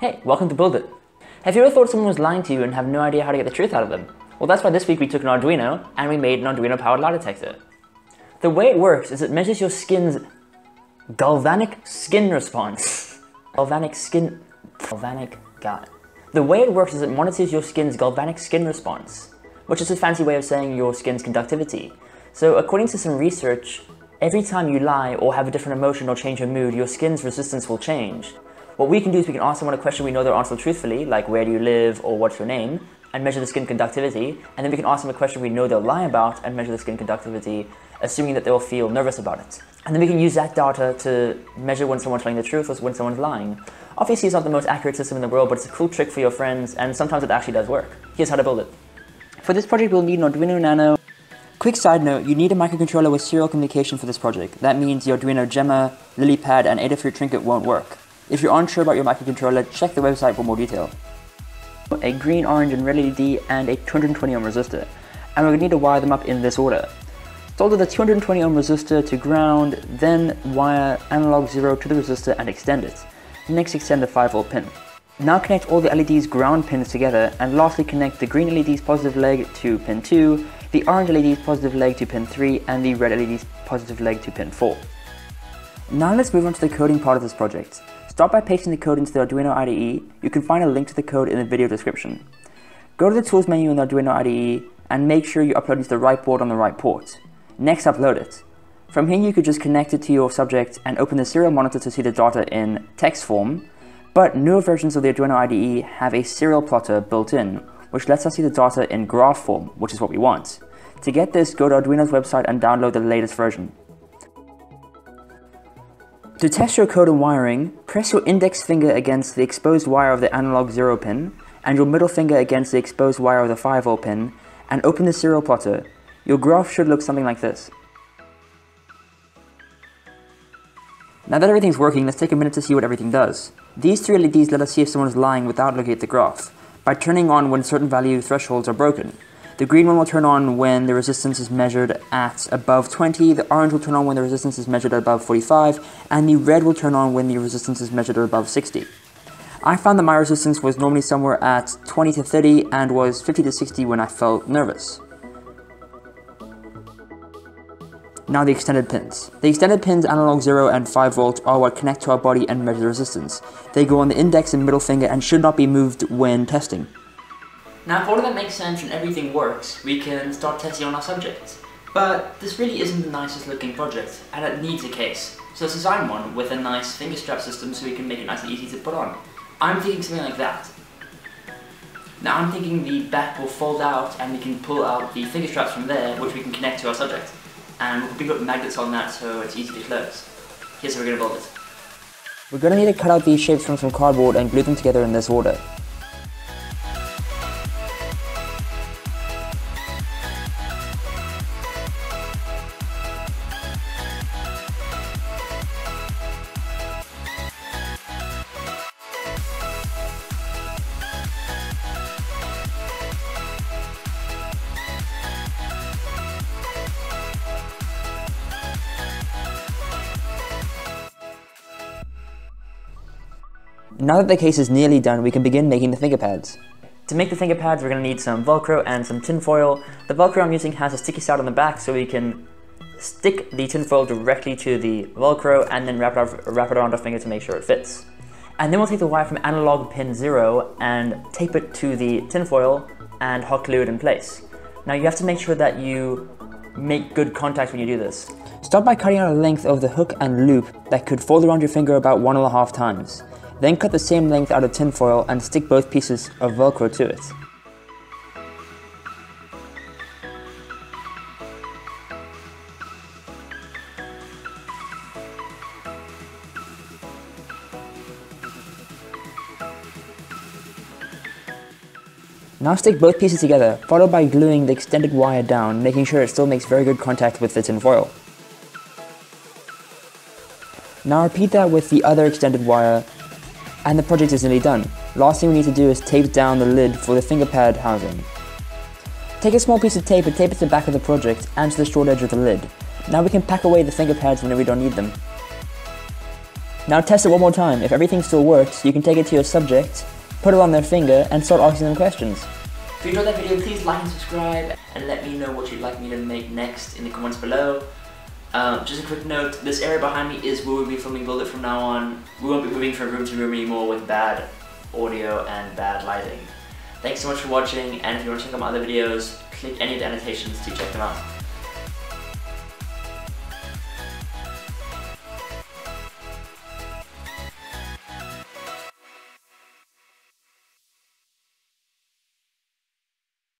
Hey, welcome to Build It! Have you ever thought someone was lying to you and have no idea how to get the truth out of them? Well, that's why this week we took an Arduino and we made an Arduino-powered lie detector. The way it works is it measures your skin's galvanic skin response. The way it works is it monitors your skin's galvanic skin response, which is a fancy way of saying your skin's conductivity. So according to some research, every time you lie or have a different emotion or change your mood, your skin's resistance will change. What we can do is we can ask someone a question we know they'll answer truthfully, like where do you live or what's your name, and measure the skin conductivity, and then we can ask them a question we know they'll lie about and measure the skin conductivity, assuming that they'll feel nervous about it. And then we can use that data to measure when someone's telling the truth or when someone's lying. Obviously it's not the most accurate system in the world, but it's a cool trick for your friends, and sometimes it actually does work. Here's how to build it. For this project we'll need an Arduino Nano. Quick side note, you need a microcontroller with serial communication for this project. That means the Arduino Gemma, LilyPad, and Adafruit Trinket won't work. If you're unsure about your microcontroller, check the website for more detail. A green, orange, and red LED and a 220 ohm resistor. And we're going to need to wire them up in this order. Solder the 220 ohm resistor to ground, then wire analog 0 to the resistor and extend it. Next, extend the 5 volt pin. Now connect all the LED's ground pins together, and lastly connect the green LED's positive leg to pin 2, the orange LED's positive leg to pin 3, and the red LED's positive leg to pin 4. Now let's move on to the coding part of this project. Start by pasting the code into the Arduino IDE. You can find a link to the code in the video description. Go to the Tools menu in the Arduino IDE and make sure you upload it to the right board on the right port. Next, upload it. From here you could just connect it to your subject and open the serial monitor to see the data in text form, but newer versions of the Arduino IDE have a serial plotter built in, which lets us see the data in graph form, which is what we want. To get this, go to Arduino's website and download the latest version. To test your code and wiring, press your index finger against the exposed wire of the analog 0 pin, and your middle finger against the exposed wire of the 5 volt pin, and open the serial plotter. Your graph should look something like this. Now that everything's working, let's take a minute to see what everything does. These three LEDs let us see if someone is lying without looking at the graph, by turning on when certain value thresholds are broken. The green one will turn on when the resistance is measured at above 20, the orange will turn on when the resistance is measured at above 45, and the red will turn on when the resistance is measured at above 60. I found that my resistance was normally somewhere at 20 to 30 and was 50 to 60 when I felt nervous. Now the extended pins. The extended pins analog 0 and 5 volt are what connect to our body and measure the resistance. They go on the index and middle finger and should not be moved when testing. Now, if all of that makes sense and everything works, we can start testing on our subjects. But this really isn't the nicest looking project, and it needs a case. So let's design one with a nice finger strap system so we can make it nice and easy to put on. I'm thinking something like that. Now I'm thinking the back will fold out and we can pull out the finger straps from there, which we can connect to our subject. And we'll put magnets on that so it's easy to close. Here's how we're going to build it. We're going to need to cut out these shapes from some cardboard and glue them together in this order. Now that the case is nearly done, we can begin making the finger pads. To make the finger pads, we're going to need some Velcro and some tin foil. The Velcro I'm using has a sticky side on the back, so we can stick the tin foil directly to the Velcro and then wrap it around our finger to make sure it fits. And then we'll take the wire from analog pin 0 and tape it to the tin foil and hot glue it in place. Now you have to make sure that you make good contact when you do this. Start by cutting out a length of the hook and loop that could fold around your finger about 1.5 times. Then cut the same length out of tin foil and stick both pieces of Velcro to it. Now stick both pieces together, followed by gluing the extended wire down, making sure it still makes very good contact with the tin foil. Now repeat that with the other extended wire, and the project is nearly done. Last thing we need to do is tape down the lid for the finger pad housing. Take a small piece of tape and tape it to the back of the project and to the short edge of the lid. Now we can pack away the finger pads whenever we don't need them. Now test it one more time. If everything still works, you can take it to your subject, put it on their finger, and start asking them questions. If you enjoyed that video, please like and subscribe, and let me know what you'd like me to make next in the comments below. Just a quick note, this area behind me is where we'll be filming Build It from now on. We won't be moving from room to room anymore with bad audio and bad lighting. Thanks so much for watching, and if you want to check out my other videos, click any of the annotations to check them out.